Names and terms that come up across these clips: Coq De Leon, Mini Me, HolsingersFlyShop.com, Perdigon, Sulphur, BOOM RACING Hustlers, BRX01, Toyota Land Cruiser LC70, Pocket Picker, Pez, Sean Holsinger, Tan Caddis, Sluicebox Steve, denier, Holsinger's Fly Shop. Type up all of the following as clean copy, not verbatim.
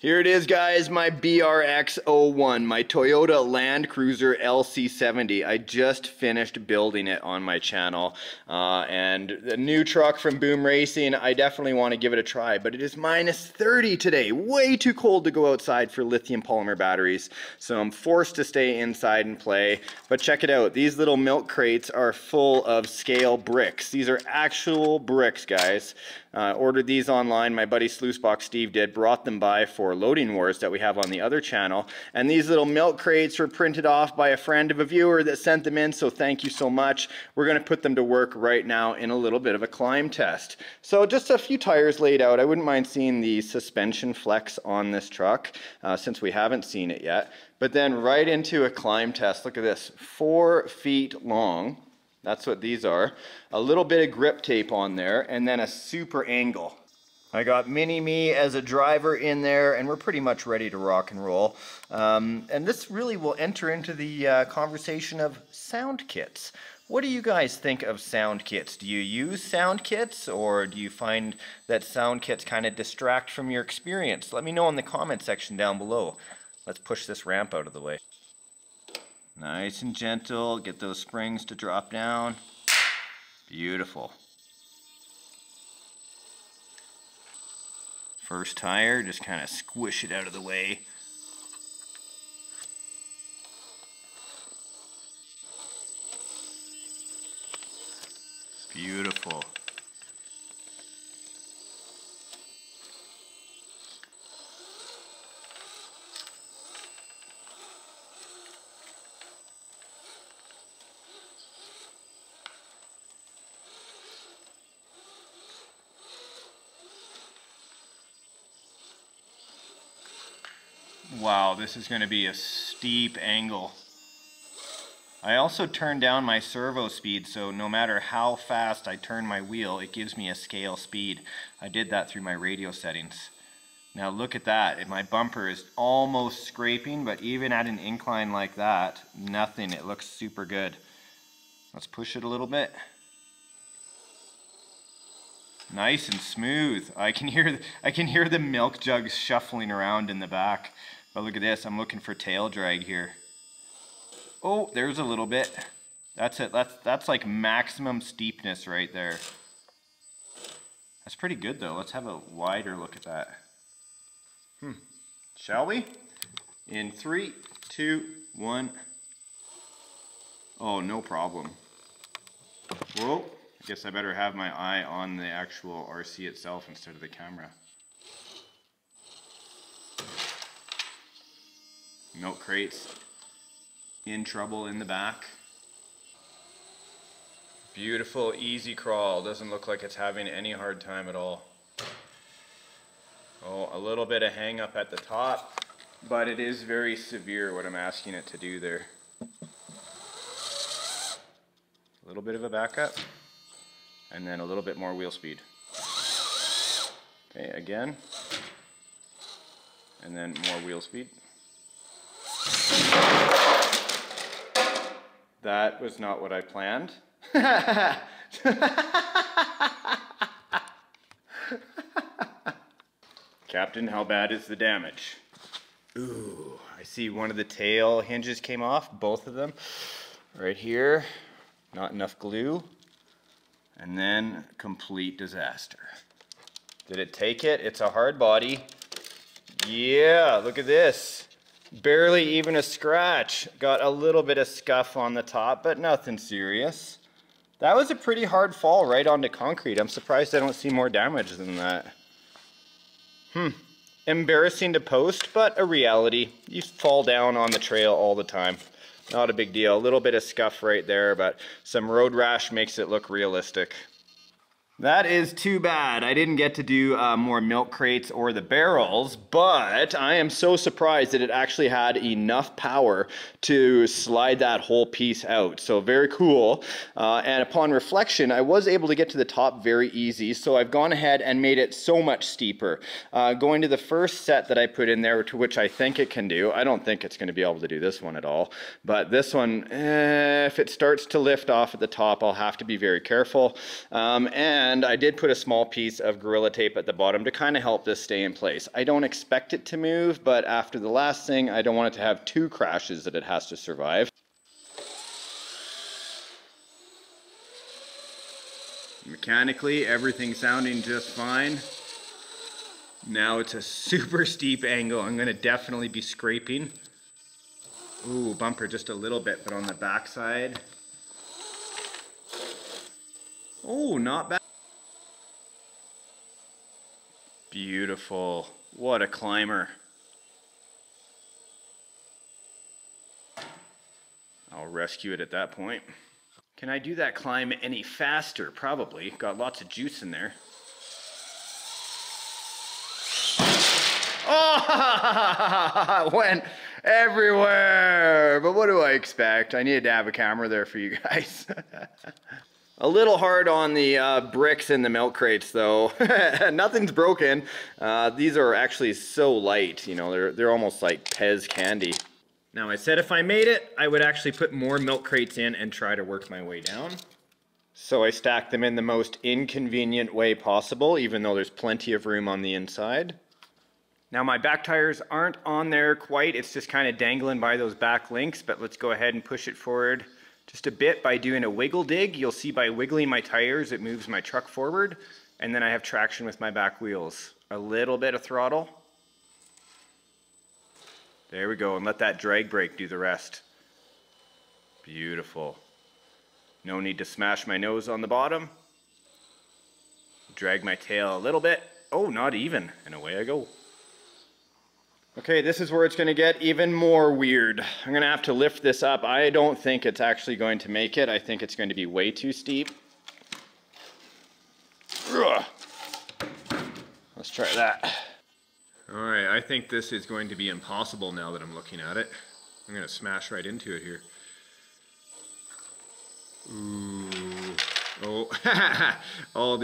Here it is, guys, my BRX01, my Toyota Land Cruiser LC70. I just finished building it on my channel. And the new truck from Boom Racing, I definitely want to give it a try, but it is minus 30 today. Way too cold to go outside for lithium polymer batteries. So I'm forced to stay inside and play. But check it out. These little milk crates are full of scale bricks. These are actual bricks, guys. Ordered these online. My buddy Sluicebox Steve did, brought them by for Loading Wars that we have on the other channel. And these little milk crates were printed off by a friend of a viewer that sent them in, so thank you so much. We're going to put them to work right now in a little bit of a climb test. So just a few tires laid out. I wouldn't mind seeing the suspension flex on this truck since we haven't seen it yet. But then right into a climb test. Look at this, 4 feet long. That's what these are. A little bit of grip tape on there and then a super angle. I got Mini Me as a driver in there, and we're pretty much ready to rock and roll. And this really will enter into the conversation of sound kits. What do you guys think of sound kits? Do you use sound kits, or do you find that sound kits kind of distract from your experience? Let me know in the comment section down below. Let's push this ramp out of the way. Nice and gentle. Get those springs to drop down. Beautiful. First tire, just kind of squish it out of the way. Beautiful. Wow, this is going to be a steep angle. I also turned down my servo speed, so no matter how fast I turn my wheel, it gives me a scale speed. I did that through my radio settings. Now look at that. My bumper is almost scraping, but even at an incline like that, nothing. It looks super good. Let's push it a little bit. Nice and smooth. I can hear the milk jugs shuffling around in the back. But look at this, I'm looking for tail drag here. Oh, there's a little bit. That's it, that's like maximum steepness right there. That's pretty good though. Let's have a wider look at that. Shall we? In 3, 2, 1. Oh, no problem. Whoa, I guess I better have my eye on the actual RC itself instead of the camera. Milk crates in trouble in the back. Beautiful, easy crawl. Doesn't look like it's having any hard time at all. Oh, a little bit of hang up at the top, but it is very severe what I'm asking it to do there. A little bit of a backup, and then a little bit more wheel speed. Okay, again, and then more wheel speed. That was not what I planned. Captain, how bad is the damage? Ooh, I see one of the tail hinges came off, both of them. Right here, not enough glue. And then complete disaster. Did it take it? It's a hard body. Yeah, look at this. Barely even a scratch. Got a little bit of scuff on the top, but nothing serious. That was a pretty hard fall right onto concrete. I'm surprised I don't see more damage than that. Embarrassing to post, but a reality. You fall down on the trail all the time. Not a big deal. A little bit of scuff right there, but some road rash makes it look realistic. That is too bad. I didn't get to do more milk crates or the barrels, but I am so surprised that it actually had enough power to slide that whole piece out. So very cool. And upon reflection, I was able to get to the top very easy. So I've gone ahead and made it so much steeper. Going to the first set that I put in there, to which I think it can do. I don't think it's going to be able to do this one at all. But this one, if it starts to lift off at the top, I'll have to be very careful. And And I did put a small piece of Gorilla Tape at the bottom to kind of help this stay in place. I don't expect it to move, but after the last thing, I don't want it to have two crashes that it has to survive. Mechanically, everything's sounding just fine. Now it's a super steep angle. I'm gonna definitely be scraping. Ooh, bumper just a little bit, but on the backside. Oh, not bad. Beautiful. What a climber. I'll rescue it at that point. Can I do that climb any faster? Probably. Got lots of juice in there. Oh, went everywhere. But what do I expect? I needed to have a camera there for you guys. A little hard on the bricks in the milk crates though. Nothing's broken. These are actually so light, you know, they're almost like Pez candy. Now I said if I made it, I would actually put more milk crates in and try to work my way down. So I stacked them in the most inconvenient way possible, even though there's plenty of room on the inside. Now my back tires aren't on there quite. It's just kind of dangling by those back links, but let's go ahead and push it forward just a bit by doing a wiggle dig. You'll see by wiggling my tires, it moves my truck forward, and then I have traction with my back wheels. A little bit of throttle. There we go, and let that drag brake do the rest. Beautiful. No need to smash my nose on the bottom. Drag my tail a little bit. Oh, not even, and away I go. Okay, this is where it's gonna get even more weird. I'm gonna have to lift this up. I don't think it's actually going to make it. I think it's going to be way too steep. Ugh. Let's try that. All right, I think this is going to be impossible now that I'm looking at it. I'm gonna smash right into it here. Ooh. Oh,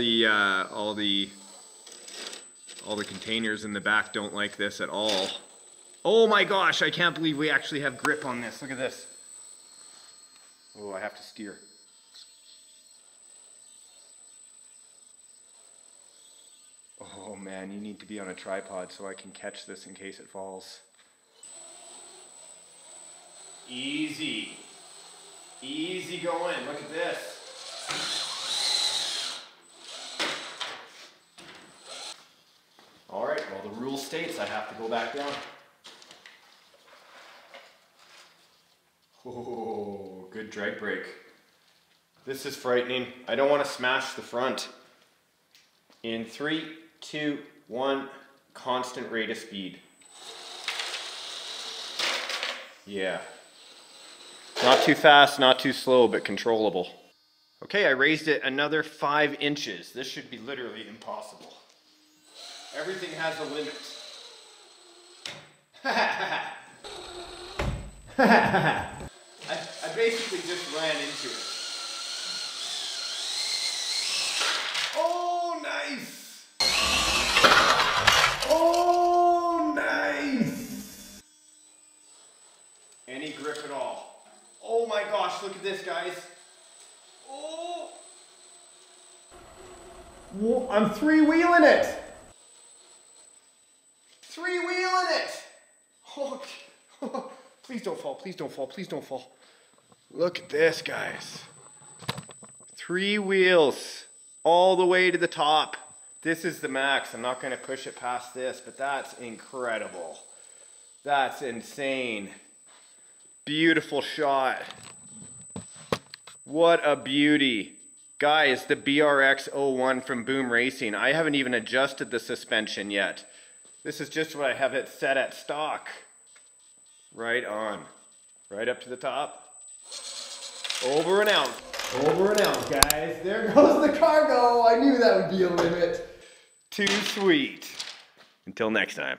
all the containers in the back don't like this at all. Oh my gosh, I can't believe we actually have grip on this. Look at this. Oh, I have to steer. Oh man, you need to be on a tripod so I can catch this in case it falls. Easy. Easy going. Look at this. All right, well, the rule states I have to go back down. Oh, good drag brake. This is frightening. I don't want to smash the front. In 3, 2, 1, constant rate of speed. Yeah. Not too fast, not too slow, but controllable. Okay, I raised it another 5 inches. This should be literally impossible. Everything has a limit. I basically just ran into it. Oh, nice! Oh, nice! Any grip at all. Oh my gosh, look at this, guys. Oh! Whoa, I'm three-wheeling it! Please don't fall, please don't fall, please don't fall. Look at this, guys. 3 wheels all the way to the top. This is the max. I'm not going to push it past this, but that's incredible. That's insane. Beautiful shot. What a beauty. Guys, the BRX01 from Boom Racing. I haven't even adjusted the suspension yet. This is just what I have it set at stock. Right on. Right up to the top. Over and out. Over and out, guys. There goes the cargo. I knew that would be a limit. Too sweet. Until next time.